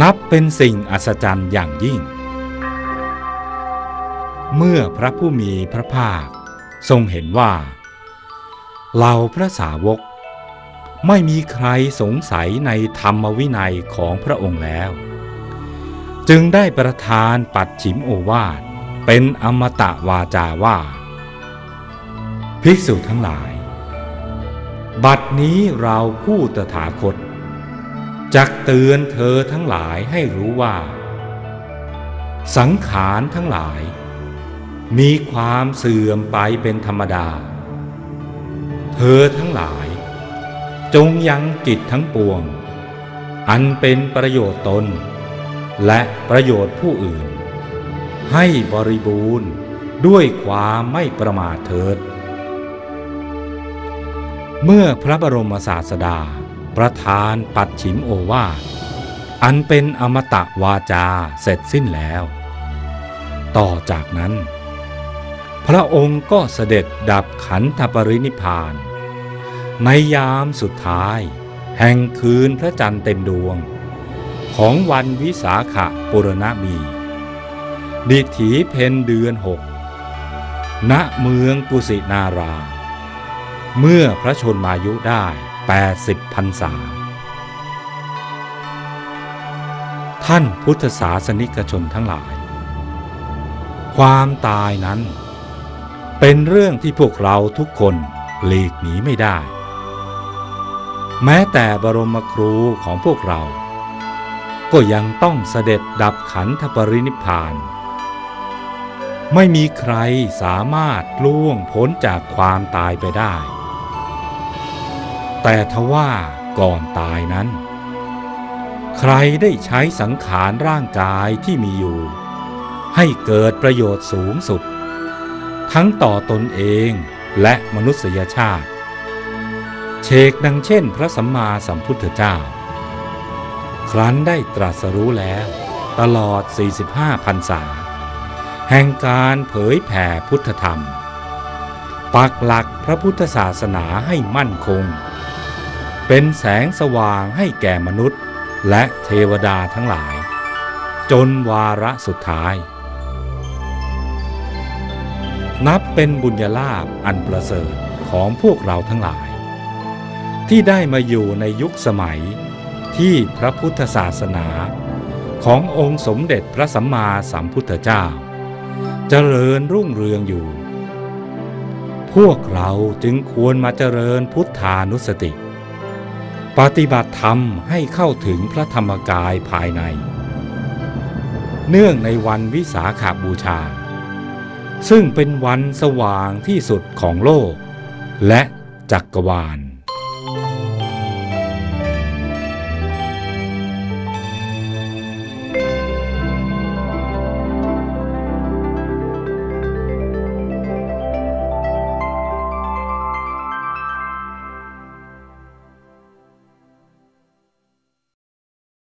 นับเป็นสิ่งอัศจรรย์อย่างยิ่งเมื่อพระผู้มีพระภาคทรงเห็นว่าเหล่าพระสาวกไม่มีใครสงสัยในธรรมวินัยของพระองค์แล้วจึงได้ประทานปัจฉิมโอวาทเป็นอมตะวาจาว่าภิกษุทั้งหลายบัดนี้เราผู้ตถาคตจักเตือนเธอทั้งหลายให้รู้ว่าสังขารทั้งหลายมีความเสื่อมไปเป็นธรรมดาเธอทั้งหลายจงยังกิจทั้งปวงอันเป็นประโยชน์ตนและประโยชน์ผู้อื่นให้บริบูรณ์ด้วยความไม่ประมาทเถิดเมื่อพระบรมศาสดาประทานปัจฉิมโอวาทอันเป็นอมตะวาจาเสร็จสิ้นแล้วต่อจากนั้นพระองค์ก็เสด็จดับขันธปรินิพพานในยามสุดท้ายแห่งคืนพระจันทร์เต็มดวงของวันวิสาขบูรณมีดิถีเพ็ญเดือนหกณเมืองกุสินาราเมื่อพระชนมายุได้80พรรษาท่านพุทธศาสนิกชนทั้งหลายความตายนั้นเป็นเรื่องที่พวกเราทุกคนหลีกหนีไม่ได้แม้แต่บรมครูของพวกเราก็ยังต้องเสด็จดับขันธปรินิพพานไม่มีใครสามารถล่วงพ้นจากความตายไปได้แต่ทว่าก่อนตายนั้นใครได้ใช้สังขารร่างกายที่มีอยู่ให้เกิดประโยชน์สูงสุดทั้งต่อตนเองและมนุษยชาติเชกดังเช่นพระสัมมาสัมพุทธเจ้าครั้นได้ตรัสรู้แล้วตลอด45พรรษาแห่งการเผยแผ่พุทธธรรมปักหลักพระพุทธศาสนาให้มั่นคงเป็นแสงสว่างให้แก่มนุษย์และเทวดาทั้งหลายจนวาระสุดท้ายนับเป็นบุญลาภอันประเสริฐของพวกเราทั้งหลายที่ได้มาอยู่ในยุคสมัยที่พระพุทธศาสนาขององค์สมเด็จพระสัมมาสัมพุทธเจ้าเจริญรุ่งเรืองอยู่พวกเราจึงควรมาเจริญพุทธานุสติปฏิบัติธรรมให้เข้าถึงพระธรรมกายภายในเนื่องในวันวิสาขบูชาซึ่งเป็นวันสว่างที่สุดของโลกและจักรวาล